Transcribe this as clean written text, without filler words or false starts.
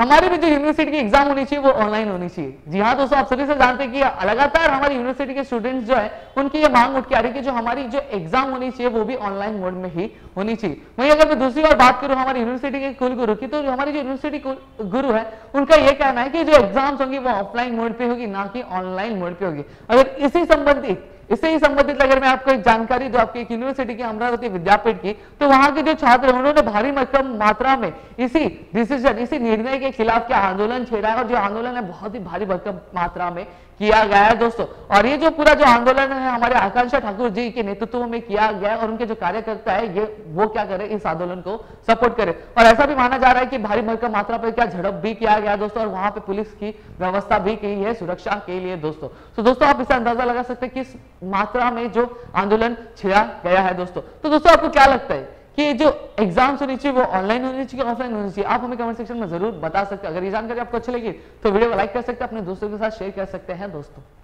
हमारे भी जो यूनिवर्सिटी की एग्जाम होनी चाहिए वो ऑनलाइन होनी चाहिए। जी हाँ दोस्तों, आप सभी से जानते हैं कि लगातार हमारी यूनिवर्सिटी के स्टूडेंट्स जो है उनकी ये मांग उठ के आ रही है कि जो हमारी जो एग्जाम होनी चाहिए वो भी ऑनलाइन मोड में ही होनी चाहिए। वहीं अगर मैं दूसरी ओर बात करूं हमारी यूनिवर्सिटी के कुल गुरु की, तो हमारी जो यूनिवर्सिटी गुरु है उनका यह कहना है कि जो एग्जाम्स होंगी वो ऑफलाइन मोड पे होगी, ना कि ऑनलाइन मोड पे होगी। अगर इससे ही संबंधित अगर मैं आपको एक जानकारी दूं, आपकी एक यूनिवर्सिटी की अमरावती विद्यापीठ की, तो वहां के जो छात्र हैं उन्होंने भारी मात्रा में इसी निर्णय के खिलाफ क्या आंदोलन छेड़ा, और जो आंदोलन है बहुत ही भारी मात्रा में किया गया है दोस्तों। और ये जो पूरा जो आंदोलन है हमारे आकांक्षा ठाकुर जी के नेतृत्व में किया गया है, और उनके जो कार्यकर्ता है ये वो क्या करे, इस आंदोलन को सपोर्ट करे। और ऐसा भी माना जा रहा है कि भारी भरकम मात्रा पर क्या झड़प भी किया गया दोस्तों, और वहां पे पुलिस की व्यवस्था भी की है सुरक्षा के लिए दोस्तों। तो दोस्तों आप इससे अंदाजा लगा सकते हैं किस मात्रा में जो आंदोलन छेड़ा गया है दोस्तों। तो दोस्तों आपको क्या लगता है कि जो एग्जाम्स होनी चाहिए वो ऑनलाइन होनी चाहिए ऑफलाइन होनी चाहिए? आप हमें कमेंट सेक्शन में जरूर बता सकते हैं। अगर ये जानकारी आपको अच्छी लगी तो वीडियो को लाइक कर सकते हैं, अपने दोस्तों के साथ शेयर कर सकते हैं दोस्तों।